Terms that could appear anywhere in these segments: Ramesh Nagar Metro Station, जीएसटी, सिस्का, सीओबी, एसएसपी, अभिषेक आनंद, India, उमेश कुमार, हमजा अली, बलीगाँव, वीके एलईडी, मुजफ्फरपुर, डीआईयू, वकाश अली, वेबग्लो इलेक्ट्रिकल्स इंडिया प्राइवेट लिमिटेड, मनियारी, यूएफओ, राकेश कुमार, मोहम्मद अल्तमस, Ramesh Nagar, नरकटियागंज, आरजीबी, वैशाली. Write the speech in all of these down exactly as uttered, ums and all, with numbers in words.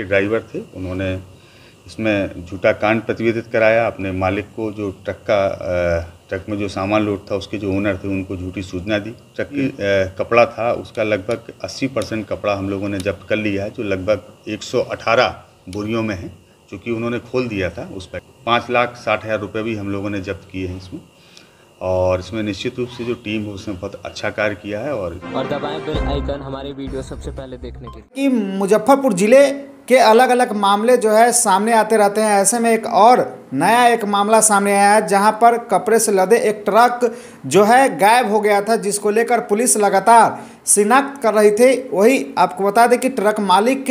के ड्राइवर थे, उन्होंने इसमें झूठा कांड प्रतिवेदित कराया, अपने मालिक को जो ट्रक का ट्रक में जो सामान लोड था उसके जो ओनर थे उनको झूठी सूचना दी। ट्रक के कपड़ा था उसका लगभग अस्सी परसेंट कपड़ा हम लोगों ने जब्त कर लिया है, जो लगभग एक सौ अठारह बोरियों में है, चूँकि उन्होंने खोल दिया था उस पर। पाँच लाख साठ हज़ार रुपये भी हम लोगों ने जब्त किए हैं इसमें, और इसमें निश्चित रूप से जो टीम है उसने बहुत अच्छा कार्य किया है। और, और दबाएं बेल आइकन हमारे वीडियो सबसे पहले देखने के लिए। कि मुजफ्फरपुर जिले के अलग अलग मामले जो है सामने आते रहते हैं, ऐसे में एक और नया एक मामला सामने आया है जहां पर कपड़े से लदे एक ट्रक जो है गायब हो गया था, जिसको लेकर पुलिस लगातार शिनाख्त कर रही थी। वही आपको बता दें कि ट्रक मालिक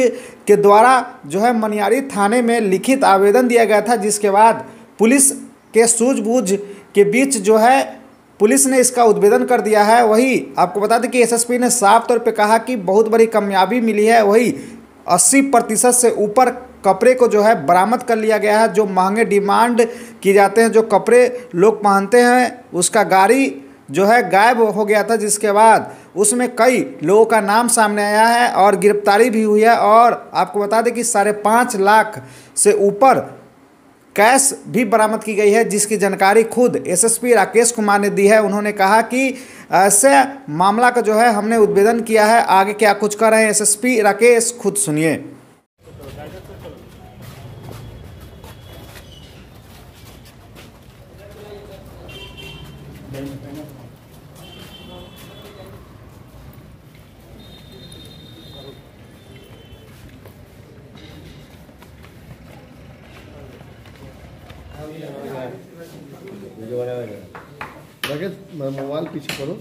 के द्वारा जो है मनियारी थाने में लिखित आवेदन दिया गया था, जिसके बाद पुलिस के सूझबूझ के बीच जो है पुलिस ने इसका उद्भेदन कर दिया है। वही आपको बता दें कि एसएसपी ने साफ तौर पे कहा कि बहुत बड़ी कामयाबी मिली है। वही अस्सी प्रतिशत से ऊपर कपड़े को जो है बरामद कर लिया गया है, जो महंगे डिमांड किए जाते हैं, जो कपड़े लोग पहनते हैं, उसका गाड़ी जो है गायब हो गया था, जिसके बाद उसमें कई लोगों का नाम सामने आया है और गिरफ्तारी भी हुई है। और आपको बता दें कि साढ़े पाँच लाख से ऊपर कैश भी बरामद की गई है, जिसकी जानकारी खुद एसएसपी राकेश कुमार ने दी है। उन्होंने कहा कि ऐसे मामला का जो है हमने उद्भेदन किया है, आगे क्या कुछ कर रहे हैं एसएसपी राकेश, खुद सुनिए। मोबाइल पीछे करो।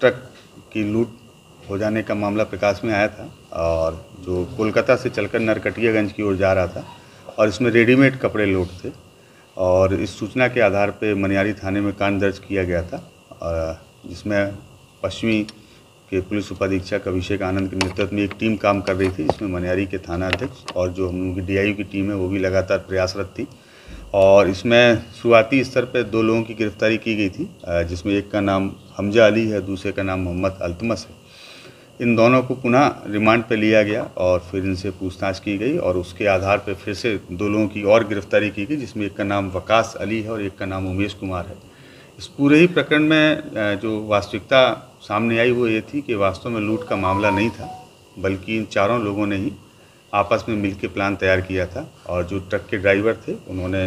ट्रक की लूट हो जाने का मामला प्रकाश में आया था, और जो कोलकाता से चलकर नरकटियागंज की ओर जा रहा था, और इसमें रेडीमेड कपड़े लोड थे, और इस सूचना के आधार पर मनियारी थाने में कांड दर्ज किया गया था, और जिसमें पश्चिमी के पुलिस उपाधीक्षक अभिषेक आनंद के नेतृत्व में एक टीम काम कर रही थी, जिसमें मनियारी के थाना अध्यक्ष और जो हम लोगों की डीआईयू की टीम है वो भी लगातार प्रयासरत थी। और इसमें शुरुआती स्तर पर दो लोगों की गिरफ्तारी की गई थी, जिसमें एक का नाम हमजा अली है, दूसरे का नाम मोहम्मद अल्तमस है। इन दोनों को पुनः रिमांड पर लिया गया और फिर इनसे पूछताछ की गई, और उसके आधार पर फिर से दो लोगों की और गिरफ्तारी की गई, जिसमें एक का नाम वकाश अली है और एक का नाम उमेश कुमार है। इस पूरे ही प्रकरण में जो वास्तविकता सामने आई वो ये थी कि वास्तव में लूट का मामला नहीं था, बल्कि इन चारों लोगों ने ही आपस में मिलकर प्लान तैयार किया था। और जो ट्रक के ड्राइवर थे उन्होंने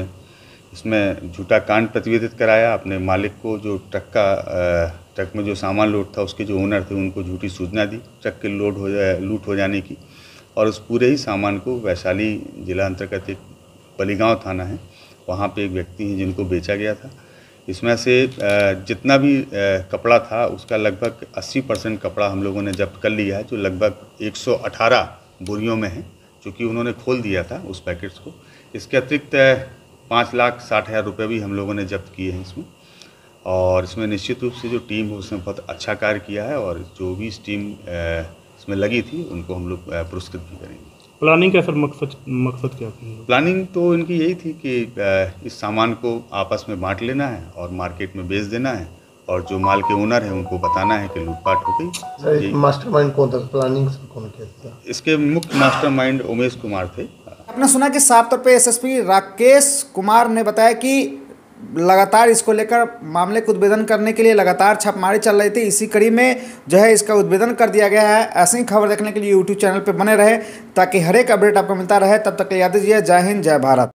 इसमें झूठा कांड प्रतिवेदित कराया, अपने मालिक को जो ट्रक का ट्रक में जो सामान लोड था उसके जो ओनर थे उनको झूठी सूचना दी ट्रक के लोड हो जाए लूट हो जाने की, और उस पूरे ही सामान को वैशाली जिला अंतर्गत एक बलीगाँव थाना है वहाँ पर एक व्यक्ति हैं जिनको बेचा गया था। इसमें से जितना भी कपड़ा था उसका लगभग अस्सी परसेंट कपड़ा हम लोगों ने जब्त कर लिया है, जो लगभग एक सौ अठारह बोरियों में है, चूँकि उन्होंने खोल दिया था उस पैकेट्स को। इसके अतिरिक्त पाँच लाख साठ हज़ार रुपये भी हम लोगों ने जब्त किए हैं इसमें, और इसमें निश्चित रूप से जो टीम है उसने बहुत अच्छा कार्य किया है, और जो भी इस टीम इसमें लगी थी उनको हम लोग पुरस्कृत भी करेंगे। प्लानिंग का सर मकसद मकसद क्या था? प्लानिंग तो इनकी यही थी कि इस सामान को आपस में बांट लेना है और मार्केट में बेच देना है, और जो माल के ओनर हैं उनको बताना है कि लूटपाट हो गई। मास्टरमाइंड कौन था? प्लानिंग कौन किया? इसके मुख्य मास्टरमाइंड उमेश कुमार थे। आपने सुना कि साफ तौर पे एसएसपी राकेश कुमार ने बताया कि लगातार इसको लेकर मामले को उद्भेदन करने के लिए लगातार छापेमारी चल रही थी, इसी कड़ी में जो है इसका उद्भेदन कर दिया गया है। ऐसी ही खबर देखने के लिए यूट्यूब चैनल पर बने रहे, ताकि हर एक अपडेट आपको मिलता रहे। तब तक याद रखिए, जय हिंद जय भारत।